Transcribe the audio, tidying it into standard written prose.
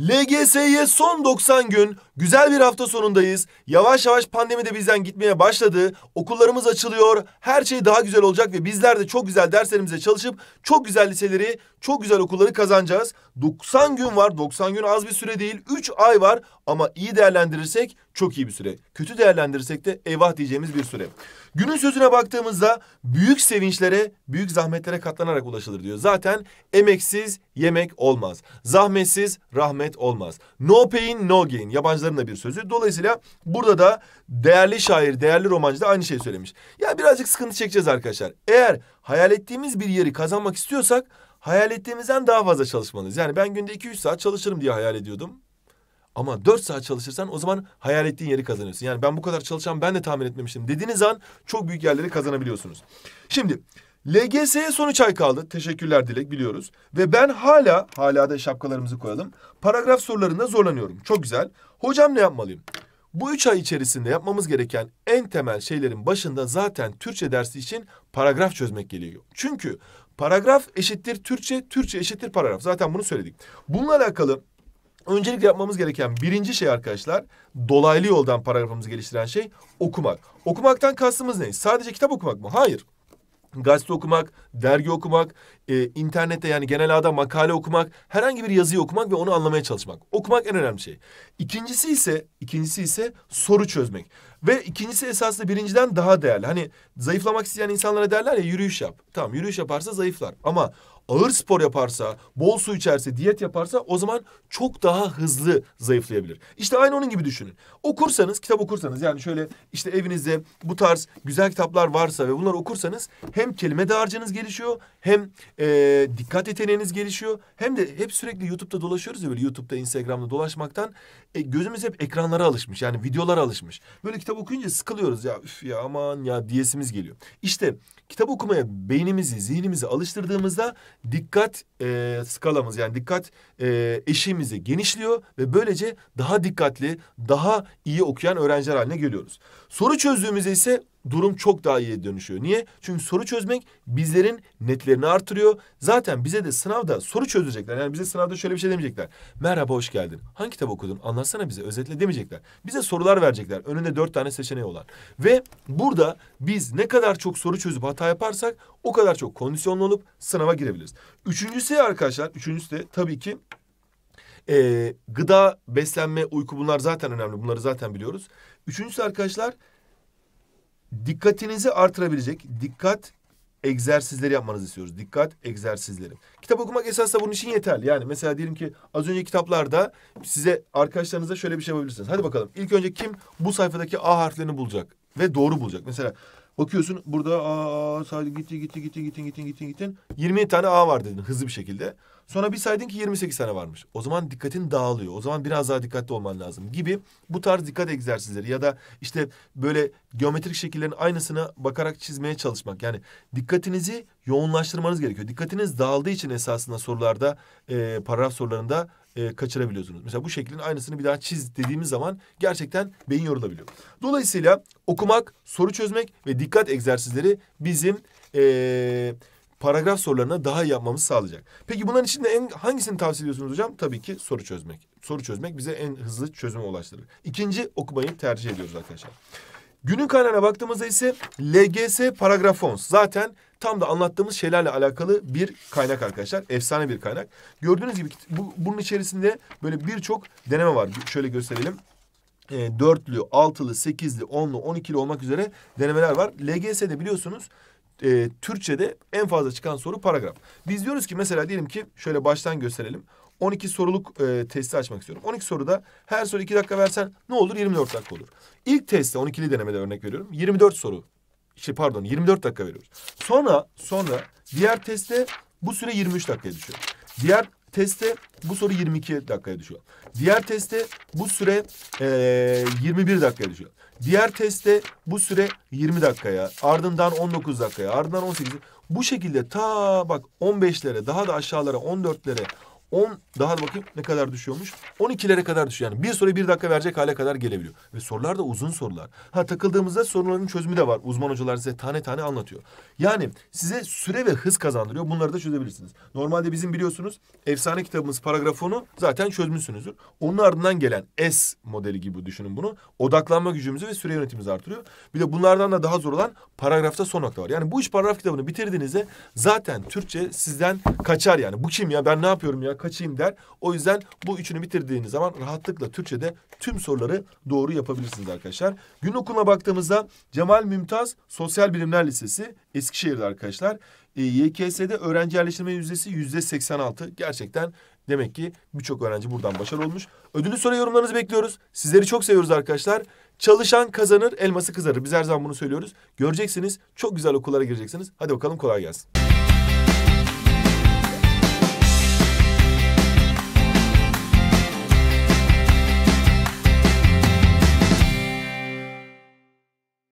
LGS'ye son 90 gün, güzel bir hafta sonundayız. Yavaş yavaş pandemi de bizden gitmeye başladı. Okullarımız açılıyor, her şey daha güzel olacak ve bizler de çok güzel derslerimize çalışıp çok güzel liseleri, çok güzel okulları kazanacağız. 90 gün var, 90 gün az bir süre değil, 3 ay var ama iyi değerlendirirsek çok iyi bir süre. Kötü değerlendirirsek de eyvah diyeceğimiz bir süre. Günün sözüne baktığımızda büyük sevinçlere, büyük zahmetlere katlanarak ulaşılır diyor. Zaten emeksiz yemek olmaz, zahmetsiz rahmet olmaz. No pain no gain. Yabancıların da bir sözü. Dolayısıyla burada da değerli şair, değerli romancı da aynı şeyi söylemiş. Ya birazcık sıkıntı çekeceğiz arkadaşlar. Eğer hayal ettiğimiz bir yeri kazanmak istiyorsak hayal ettiğimizden daha fazla çalışmalıyız. Yani ben günde 2-3 saat çalışırım diye hayal ediyordum. Ama 4 saat çalışırsan o zaman hayal ettiğin yeri kazanıyorsun. Yani ben bu kadar çalışacağım, ben de tahmin etmemiştim dediğiniz an çok büyük yerleri kazanabiliyorsunuz. Şimdi LGS'ye son 3 ay kaldı. Teşekkürler Dilek, biliyoruz. Ve ben hala da şapkalarımızı koyalım. Paragraf sorularında zorlanıyorum. Çok güzel. Hocam ne yapmalıyım? Bu 3 ay içerisinde yapmamız gereken en temel şeylerin başında zaten Türkçe dersi için paragraf çözmek geliyor. Çünkü paragraf eşittir Türkçe, Türkçe eşittir paragraf. Zaten bunu söyledik. Bununla alakalı öncelikle yapmamız gereken birinci şey arkadaşlar, dolaylı yoldan paragrafımızı geliştiren şey okumak. Okumaktan kastımız ne? Sadece kitap okumak mı? Hayır. Gazete okumak, dergi okumak, internette yani genel ağda makale okumak, herhangi bir yazıyı okumak ve onu anlamaya çalışmak. Okumak en önemli şey. İkincisi ise soru çözmek. Ve ikincisi esasında birinciden daha değerli. Hani zayıflamak isteyen insanlara derler ya, yürüyüş yap. Tamam, yürüyüş yaparsa zayıflar ama ağır spor yaparsa, bol su içerse, diyet yaparsa o zaman çok daha hızlı zayıflayabilir. İşte aynı onun gibi düşünün. Okursanız, kitap okursanız, yani şöyle işte evinizde bu tarz güzel kitaplar varsa ve bunları okursanız hem kelime dağarcığınız gelişiyor, hem dikkat yeteneğiniz gelişiyor, hem de hep sürekli YouTube'da dolaşıyoruz ya, böyle YouTube'da, Instagram'da dolaşmaktan gözümüz hep ekranlara alışmış, yani videolara alışmış. Böyle kitap okuyunca sıkılıyoruz ya, üf ya, aman ya diyesimiz geliyor. İşte kitap okumaya beynimizi, zihnimizi alıştırdığımızda dikkat skalamız, yani dikkat eşiğimizi genişliyor ve böylece daha dikkatli, daha iyi okuyan öğrenciler haline geliyoruz. Soru çözdüğümüzde ise durum çok daha iyiye dönüşüyor. Niye? Çünkü soru çözmek bizlerin netlerini artırıyor. Zaten bize de sınavda soru çözecekler. Yani bize sınavda şöyle bir şey demeyecekler. Merhaba, hoş geldin. Hangi kitap okudun? Anlatsana bize, özetle demeyecekler. Bize sorular verecekler. Önünde 4 tane seçeneği olan. Ve burada biz ne kadar çok soru çözüp hata yaparsak o kadar çok kondisyonlu olup sınava girebiliriz. Üçüncüsü arkadaşlar, üçüncüsü de tabii ki gıda, beslenme, uyku, bunlar zaten önemli. Bunları zaten biliyoruz. Üçüncüsü arkadaşlar, dikkatinizi artırabilecek dikkat egzersizleri yapmanızı istiyoruz. Dikkat egzersizleri. Kitap okumak esasında bunun için yeterli. Yani mesela diyelim ki az önce kitaplarda size, arkadaşlarınıza şöyle bir şey yapabilirsiniz. Hadi bakalım. İlk önce kim bu sayfadaki A harflerini bulacak ve doğru bulacak. Mesela bakıyorsun burada A saydı, gittin. 20 tane A var dedin hızlı bir şekilde. Sonra bir saydın ki 28 tane varmış. O zaman dikkatin dağılıyor. O zaman biraz daha dikkatli olman lazım gibi bu tarz dikkat egzersizleri ya da işte böyle geometrik şekillerin aynısına bakarak çizmeye çalışmak. Yani dikkatinizi yoğunlaştırmanız gerekiyor. Dikkatiniz dağıldığı için esasında sorularda, paragraf sorularında kaçırabiliyorsunuz. Mesela bu şeklin aynısını bir daha çiz dediğimiz zaman gerçekten beyin yorulabiliyor. Dolayısıyla okumak, soru çözmek ve dikkat egzersizleri bizim paragraf sorularına daha iyi yapmamızı sağlayacak. Peki bunların içinde hangisini tavsiye ediyorsunuz hocam? Tabii ki soru çözmek. Soru çözmek bize en hızlı çözüme ulaştırır. İkinci, okumayı tercih ediyoruz arkadaşlar. Günün kaynağına baktığımızda ise LGS Paragraf Fons. Zaten tam da anlattığımız şeylerle alakalı bir kaynak arkadaşlar. Efsane bir kaynak. Gördüğünüz gibi bunun içerisinde böyle birçok deneme var. Şöyle gösterelim. 4'lü, 6'lı, 8'li, 10'lu, 12'li olmak üzere denemeler var. LGS'de biliyorsunuz Türkçe'de en fazla çıkan soru paragraf. Biz diyoruz ki mesela diyelim ki şöyle baştan gösterelim. 12 soruluk testi açmak istiyorum. 12 soruda her soru 2 dakika versen ne olur? 24 dakika olur. İlk testte 12'li denemede örnek veriyorum. 24 dakika veriyoruz. Sonra diğer testte bu süre 23 dakikaya düşüyor. Diğer testte bu soru 22 dakikaya düşüyor. Diğer testte bu süre 21 dakikaya düşüyor. Diğer testte bu süre 20 dakikaya, ardından 19 dakikaya, ardından 18'e. Bu şekilde ta bak 15'lere, daha da aşağılara, 14'lere, daha bakayım ne kadar düşüyormuş? 12'lere kadar düşüyor. Yani bir soruyu bir dakika verecek hale kadar gelebiliyor. Ve sorular da uzun sorular. Ha, takıldığımızda sorunların çözümü de var. Uzman hocalar size tane tane anlatıyor. Yani size süre ve hız kazandırıyor. Bunları da çözebilirsiniz. Normalde bizim biliyorsunuz efsane kitabımız paragraf 10'u zaten çözmüşsünüzdür. Onun ardından gelen S modeli gibi düşünün bunu. Odaklanma gücümüzü ve süre yönetimimizi artırıyor. Bir de bunlardan da daha zor olan paragrafta son nokta var. Yani bu üç paragraf kitabını bitirdiğinizde zaten Türkçe sizden kaçar yani. Bu kim ya? Ben ne yapıyorum ya? Kaçayım der. O yüzden bu üçünü bitirdiğiniz zaman rahatlıkla Türkçe'de tüm soruları doğru yapabilirsiniz arkadaşlar. Gün okuluna baktığımızda Cemal Mümtaz Sosyal Bilimler Lisesi Eskişehir'de arkadaşlar. YKS'de öğrenci yerleştirme yüzdesi %86. Gerçekten demek ki birçok öğrenci buradan başarılı olmuş. Ödüllü soru yorumlarınızı bekliyoruz. Sizleri çok seviyoruz arkadaşlar. Çalışan kazanır, elması kızarır. Biz her zaman bunu söylüyoruz. Göreceksiniz, çok güzel okullara gireceksiniz. Hadi bakalım, kolay gelsin.